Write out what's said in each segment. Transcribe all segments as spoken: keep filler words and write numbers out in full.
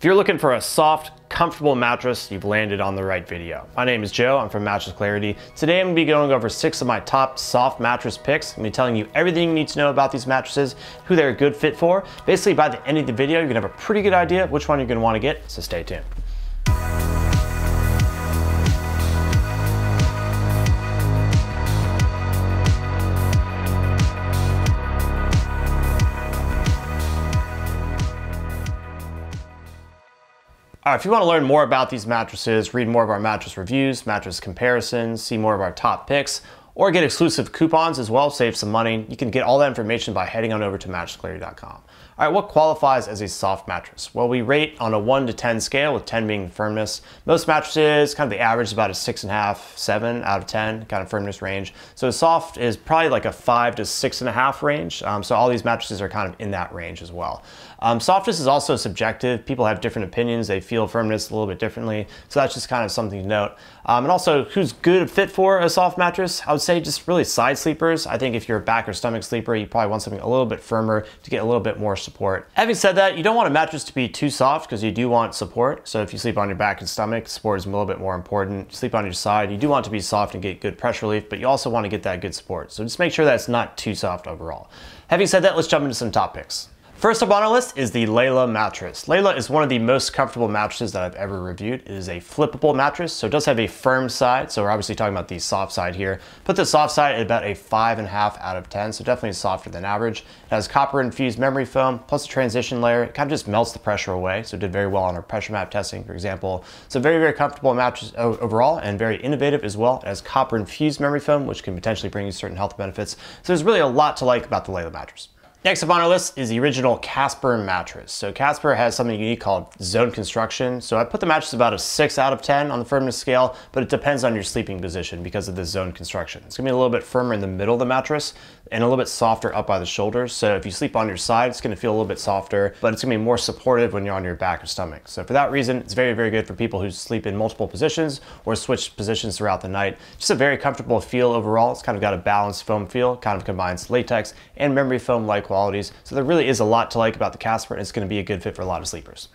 If you're looking for a soft, comfortable mattress, you've landed on the right video. My name is Joe, I'm from Mattress Clarity. Today I'm gonna be going over six of my top soft mattress picks. I'm gonna be telling you everything you need to know about these mattresses, who they're a good fit for. Basically by the end of the video, you're gonna have a pretty good idea which one you're gonna wanna get, so stay tuned. All right, if you want to learn more about these mattresses, read more of our mattress reviews, mattress comparisons, see more of our top picks, or get exclusive coupons as well, save some money, you can get all that information by heading on over to mattress clarity dot com. All right, what qualifies as a soft mattress? Well, we rate on a one to ten scale, with ten being firmness. Most mattresses, kind of the average is about a six point five, seven out of ten kind of firmness range. So soft is probably like a five to six point five range. Um, so all these mattresses are kind of in that range as well. Um, softness is also subjective. People have different opinions. They feel firmness a little bit differently. So that's just kind of something to note. Um, and also, who's good fit for a soft mattress? I would say just really side sleepers. I think if you're a back or stomach sleeper, you probably want something a little bit firmer to get a little bit more support. Having said that, you don't want a mattress to be too soft because you do want support. So if you sleep on your back and stomach, support is a little bit more important. Sleep on your side. You do want to be soft and get good pressure relief, but you also want to get that good support. So just make sure that it's not too soft overall. Having said that, let's jump into some top picks. First up on our list is the Layla mattress. Layla is one of the most comfortable mattresses that I've ever reviewed. It is a flippable mattress, so it does have a firm side. So we're obviously talking about the soft side here. Put the soft side at about a five and a half out of ten, so definitely softer than average. It has copper infused memory foam, plus a transition layer. It kind of just melts the pressure away, so it did very well on our pressure map testing, for example. So very, very comfortable mattress overall and very innovative as well. It has copper infused memory foam, which can potentially bring you certain health benefits. So there's really a lot to like about the Layla mattress. Next up on our list is the original Casper mattress. So Casper has something unique called zone construction. So I put the mattress about a six out of ten on the firmness scale, but it depends on your sleeping position because of the zone construction. It's gonna be a little bit firmer in the middle of the mattress and a little bit softer up by the shoulders. So if you sleep on your side, it's gonna feel a little bit softer, but it's gonna be more supportive when you're on your back or stomach. So for that reason, it's very, very good for people who sleep in multiple positions or switch positions throughout the night. Just a very comfortable feel overall. It's kind of got a balanced foam feel, kind of combines latex and memory foam-like qualities. So there really is a lot to like about the Casper, and it's going to be a good fit for a lot of sleepers.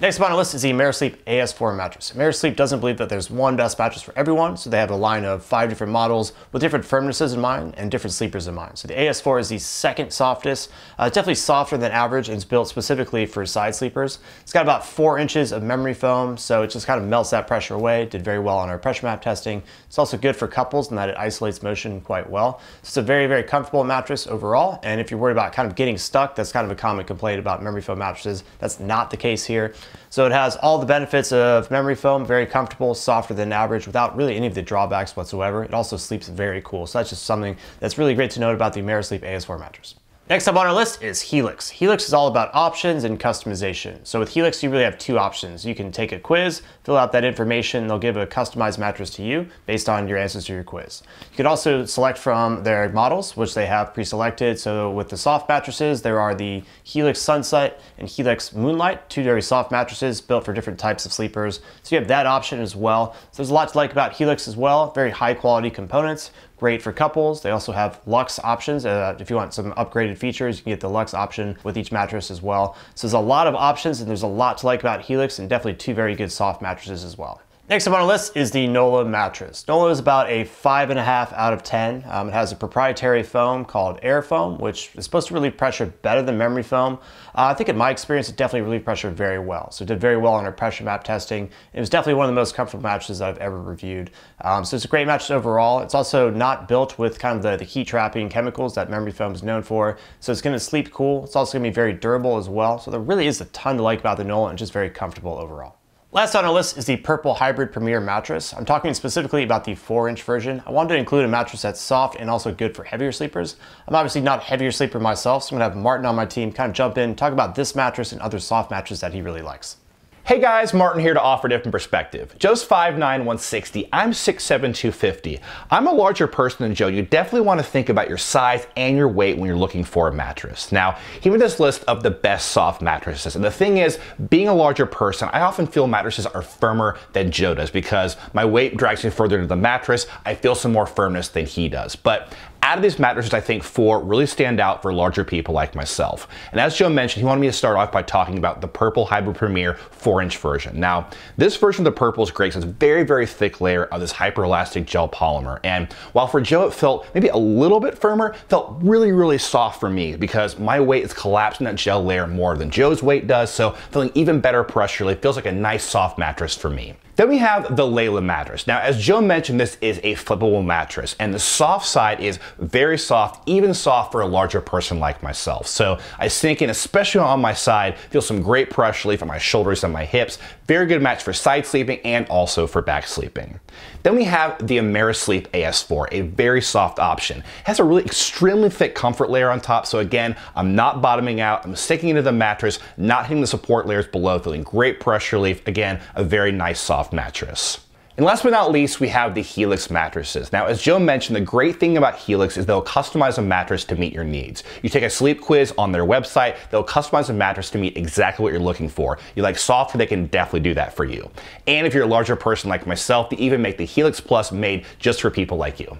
Next up on our list is the Amerisleep A S four mattress. Amerisleep doesn't believe that there's one best mattress for everyone, so they have a line of five different models with different firmnesses in mind and different sleepers in mind. So the A S four is the second softest. Uh, it's definitely softer than average and it's built specifically for side sleepers. It's got about four inches of memory foam, so it just kind of melts that pressure away. It did very well on our pressure map testing. It's also good for couples in that it isolates motion quite well. So it's a very, very comfortable mattress overall, and if you're worried about kind of getting stuck, that's kind of a common complaint about memory foam mattresses. That's not the case here. So it has all the benefits of memory foam, very comfortable, softer than average, without really any of the drawbacks whatsoever. It also sleeps very cool. So that's just something that's really great to note about the Amerisleep A S four mattress. Next up on our list is Helix. Helix is all about options and customization. So with Helix, you really have two options. You can take a quiz, fill out that information, they'll give a customized mattress to you based on your answers to your quiz. You can also select from their models, which they have pre-selected. So with the soft mattresses, there are the Helix Sunset and Helix Moonlight, two very soft mattresses built for different types of sleepers. So you have that option as well. So there's a lot to like about Helix as well, very high quality components. Great for couples. They also have Luxe options. Uh, if you want some upgraded features, you can get the Luxe option with each mattress as well. So there's a lot of options and there's a lot to like about Helix, and definitely two very good soft mattresses as well. Next up on our list is the Nolah mattress. Nolah is about a five and a half out of ten. Um, it has a proprietary foam called Airfoam, which is supposed to relieve pressure better than memory foam. Uh, I think in my experience, it definitely relieved pressure very well. So it did very well on our pressure map testing. It was definitely one of the most comfortable mattresses that I've ever reviewed. Um, so it's a great mattress overall. It's also not built with kind of the, the heat trapping chemicals that memory foam is known for. So it's gonna sleep cool. It's also gonna be very durable as well. So there really is a ton to like about the Nolah, and just very comfortable overall. Last on our list is the Purple Hybrid Premier mattress. I'm talking specifically about the four inch version. I wanted to include a mattress that's soft and also good for heavier sleepers. I'm obviously not a heavier sleeper myself, so I'm gonna have Martin on my team kind of jump in, talk about this mattress and other soft mattresses that he really likes. Hey guys, Martin here to offer a different perspective. Joe's five nine, one sixty, I'm six seven, two fifty. I'm a larger person than Joe. You definitely want to think about your size and your weight when you're looking for a mattress. Now, he made this list of the best soft mattresses, and the thing is, being a larger person, I often feel mattresses are firmer than Joe does because my weight drags me further into the mattress. I feel some more firmness than he does, but out of these mattresses, I think four really stand out for larger people like myself. And as Joe mentioned, he wanted me to start off by talking about the Purple Hybrid Premier four inch version. Now, this version of the Purple is great because it's a very, very thick layer of this hyperelastic gel polymer. And while for Joe it felt maybe a little bit firmer, felt really, really soft for me because my weight is collapsing that gel layer more than Joe's weight does, so feeling even better pressure relief. Feels like a nice soft mattress for me. Then we have the Layla mattress. Now, as Joe mentioned, this is a flippable mattress, and the soft side is very soft, even soft for a larger person like myself. So I sink in, especially on my side, feel some great pressure relief on my shoulders and my hips. Very good match for side sleeping and also for back sleeping. Then we have the Amerisleep A S four, a very soft option. It has a really extremely thick comfort layer on top, so again, I'm not bottoming out, I'm sticking into the mattress, not hitting the support layers below, feeling great pressure relief. Again, a very nice soft mattress. And last but not least, we have the Helix mattresses. Now, as Joe mentioned, the great thing about Helix is they'll customize a mattress to meet your needs. You take a sleep quiz on their website, they'll customize a mattress to meet exactly what you're looking for. You like soft, they can definitely do that for you. And if you're a larger person like myself, they even make the Helix Plus made just for people like you.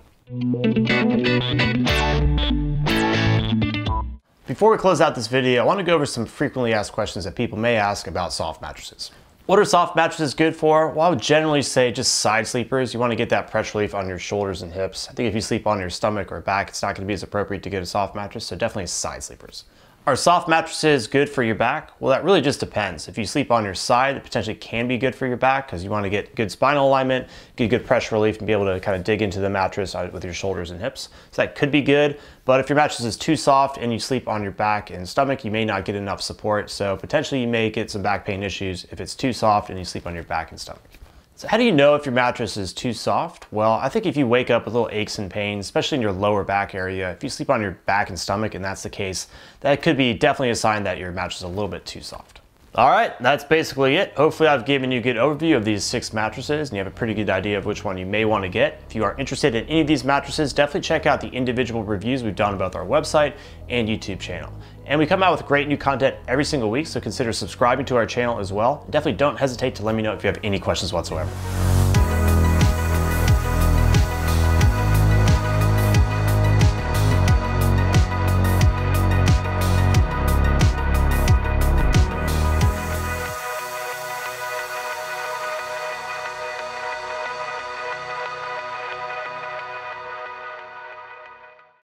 Before we close out this video, I want to go over some frequently asked questions that people may ask about soft mattresses. What are soft mattresses good for? Well, I would generally say just side sleepers. You want to get that pressure relief on your shoulders and hips. I think if you sleep on your stomach or back, it's not going to be as appropriate to get a soft mattress, so definitely side sleepers. Are soft mattresses good for your back? Well, that really just depends. If you sleep on your side, it potentially can be good for your back because you want to get good spinal alignment, get good pressure relief, and be able to kind of dig into the mattress with your shoulders and hips. So that could be good. But if your mattress is too soft and you sleep on your back and stomach, you may not get enough support. So potentially you may get some back pain issues if it's too soft and you sleep on your back and stomach. So how do you know if your mattress is too soft? Well, I think if you wake up with little aches and pains, especially in your lower back area, if you sleep on your back and stomach and that's the case, that could be definitely a sign that your mattress is a little bit too soft. All right, that's basically it. Hopefully I've given you a good overview of these six mattresses and you have a pretty good idea of which one you may want to get. If you are interested in any of these mattresses, definitely check out the individual reviews we've done on both our website and YouTube channel. And we come out with great new content every single week, so consider subscribing to our channel as well. Definitely don't hesitate to let me know if you have any questions whatsoever.